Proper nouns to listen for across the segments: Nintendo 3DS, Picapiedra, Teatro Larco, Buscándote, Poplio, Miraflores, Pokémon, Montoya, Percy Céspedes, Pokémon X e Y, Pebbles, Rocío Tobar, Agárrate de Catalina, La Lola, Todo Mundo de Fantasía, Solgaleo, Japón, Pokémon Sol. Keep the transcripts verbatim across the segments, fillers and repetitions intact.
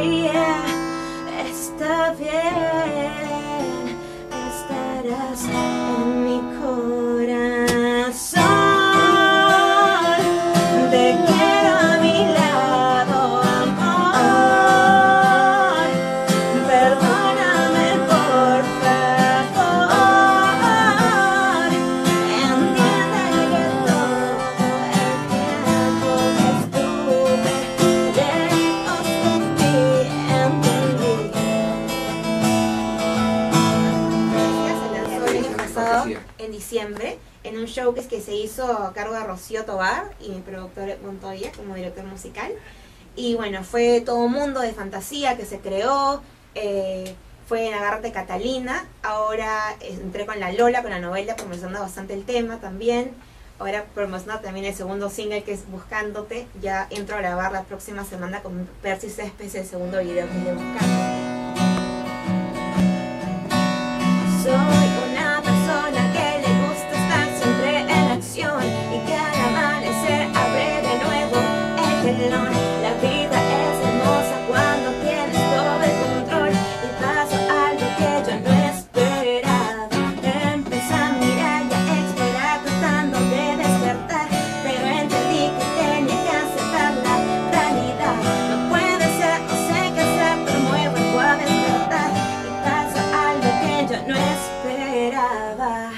ella está bien, estarás en mi corazón. Te quiero a mi lado, amor, perdóname por favor. Entiende que todo el tiempo que estuve lejos de ti, entendí. El año pasado, en diciembre, en un show que, es que se hizo a cargo de Rocío Tobar y mi productor Montoya como director musical. Y bueno, fue Todo Mundo de Fantasía que se creó, eh, fue en Agárrate de Catalina, ahora eh, entré con La Lola, con la novela, promocionando bastante el tema también, ahora promocionando también el segundo single que es Buscándote, ya entro a grabar la próxima semana con Percy Céspedes el segundo video que es de Buscándote. Soy una persona que le gusta estar siempre en acción y que al amanecer abre de nuevo el telón. La vida es hermosa cuando tienes todo el control y pasa algo que yo no esperaba. Empecé a mirar y a explorar tratando de despertar, pero entendí que tenía que aceptar la realidad. No puede ser, no sé qué hacer, pero me vuelvo a despertar y pasa algo que yo no esperaba.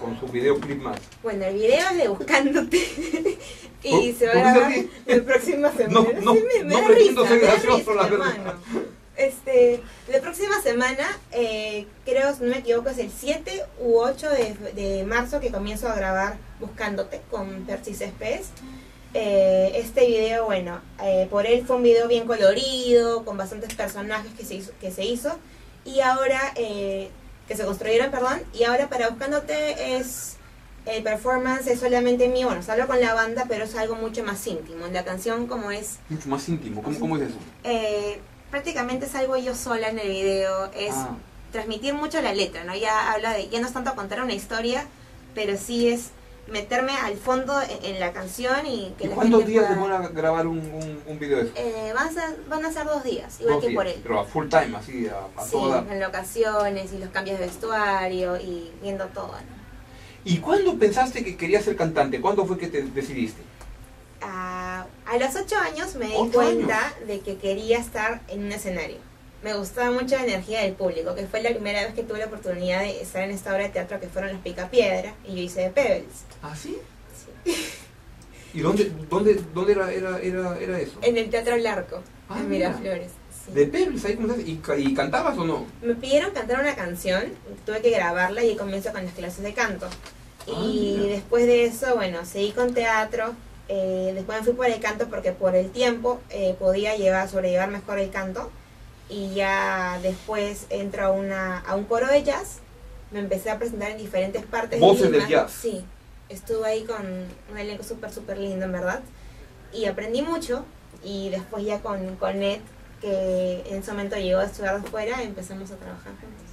Con su videoclip más. Bueno, el video es de Buscándote y se va a ¿Por qué grabar así? la próxima semana. No, no, Sí, me- me no da pretendo risa, ser me da gracioso, risa, la verdad. hermano. Este, la próxima semana, eh, creo, si no me equivoco, es el siete u ocho de, de marzo que comienzo a grabar Buscándote con Percy Céspedes. Eh, este video, bueno, eh, por él fue un video bien colorido, con bastantes personajes que se hizo, que se hizo y ahora, eh, que se construyeron, perdón, y ahora para Buscándote es... El performance es solamente mío, bueno, salgo con la banda, pero es algo mucho más íntimo. La canción como es... Mucho más íntimo, ¿cómo, cómo es eso? Eh, prácticamente salgo yo sola en el video, es Ah. transmitir mucho la letra, ¿no? Ya habla de, ya no es tanto contar una historia, pero sí es meterme al fondo en, en la canción y que ¿Y la ¿Cuántos gente días pueda- demora grabar un, un, un video de eso? Eh, van, a ser, van a ser dos días, igual Dos que días, por él. Pero a full time, así, a, a Sí, toda... en locaciones y los cambios de vestuario y viendo todo, ¿no? ¿Y cuándo pensaste que querías ser cantante? ¿Cuándo fue que te decidiste? A, a los ocho años me di ¿Ocho cuenta de que quería estar en un escenario. Me gustaba mucho la energía del público, que fue la primera vez que tuve la oportunidad de estar en esta obra de teatro que fueron los Picapiedra, y yo hice de Pebbles. ¿Ah, sí? ¿Y dónde, dónde, dónde era, era, era, era eso? En el Teatro Larco, Ah, en mira. Miraflores. Sí. ¿De Pebbles? ¿Ahí cómo se hace? ¿Y, ca- ¿Y cantabas o no? Me pidieron cantar una canción, tuve que grabarla y comienzo con las clases de canto. Ah, Y mira. después de eso, bueno, seguí con teatro, eh, después me fui por el canto porque por el tiempo eh, podía llevar, sobrellevar mejor el canto. Y ya después entro a, una, a un coro de jazz, me empecé a presentar en diferentes partes Voces de del jazz. Sí, estuve ahí con un elenco súper, súper lindo, en verdad. Y aprendí mucho, y después ya con, con Ed, que en ese momento llegó a estudiar afuera, empezamos a trabajar juntos.